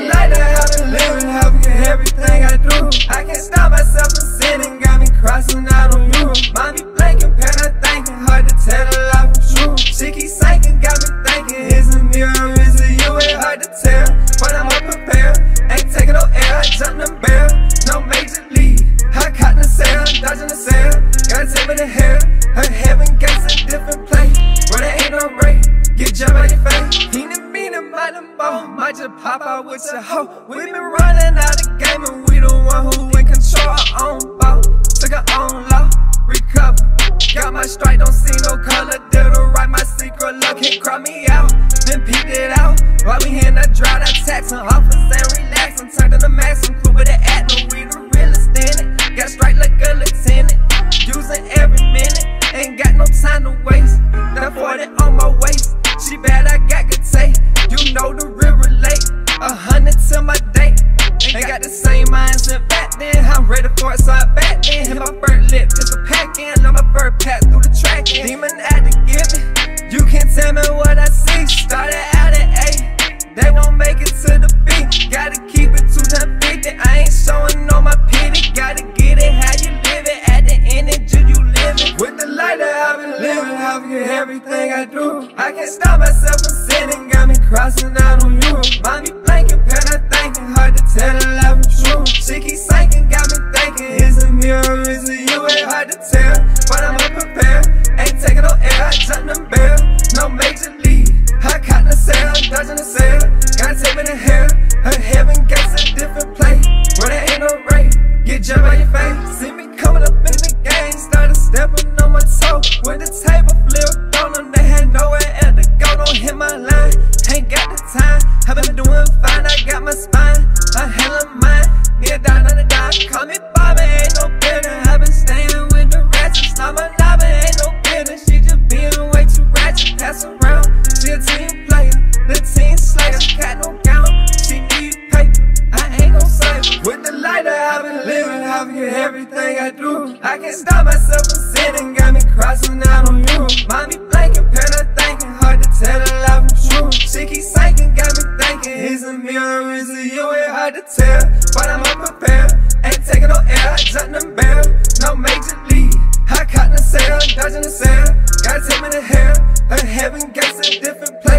Every night that I've been living, helping in everything I do. I can't stop myself from sinning, got me crossing out on you. Mind me blanking, paranoid thinking, hard to tell a lie from true. She keep sinking, got me thinking, is it me or is it you? It's hard to tell, but I'm unprepared. Ain't taking no air, I jumped the barrel, no major league. I caught the sail, dodging the sail, got a tip in the hair. Her heaven gates a different place, where there ain't no break. Get jumped out your face. Might just pop out with your hoe. We been running out the game and we the one who in control. Our own ball, took our own law, recover. Got my strike, don't see no color. Did to write my secret love, can't cry me out. Then peep it out, while we in the drought, I tax on office and relax. I'm turned to the max, I'm cool with the act, no we the realest in it. Got strike like a lieutenant, using every minute. Ain't got no time to waste, that 40 on my waist. She bad, I got good taste. You know the real relate, 100 to my day. Ain't got the same mindset back then. I'm ready for it, so I back then. Hit my first lip, just a pack in. I'm a first pass through the track. Demon at the giving, you can't tell me what I see. Started out at 8, they won't make it to the B. Gotta keep it 250, I ain't showing no my pity. Gotta get it how you live it, at the energy you living. With the light that I've been living, I forget everything I do. I can't stop myself from sinning, got me crossing out on you. Mind me blanking, paranoid thinking, hard to tell a lie from true. She keep sinking, got me thinking, is it me or is it you? It's hard to tell, but I'm unprepared. Ain't taking no air, I jumped the barrel, no major league. I caught the sail, dodging the sail, got a tape in the hair. Her heaven gates a different place, where there ain't no rain. Get jumped out your face, see me coming up in the game. Started stepping on my toe, with the table flipped on them, they had nowhere else to go. Don't hit my line, ain't got the time. I've been doing fine, I got my spine, a hell of mine. Near die, not a die, call me Bobby, ain't no bitter. I've been staying with the ratchet, not my lobby, ain't no bitter. She just being way too ratchet, pass around. She a team player, the team slayer, got no gown, she need paper, I ain't gon' save her. With the light that I've been living, I forget everything I do. I can't stop myself from sinning, got me crossing out on you. Mind me blanking, paranoid thinking, hard to tell a lie from true. She keep sinking, got me thinking, is it me or is it you? It's hard to tell, but I'm unprepared. Ain't taking no air, I jumped the barrel, no major league. I caught the sail, dodging the sail, got a tip in the hair. Her heaven gates a different place,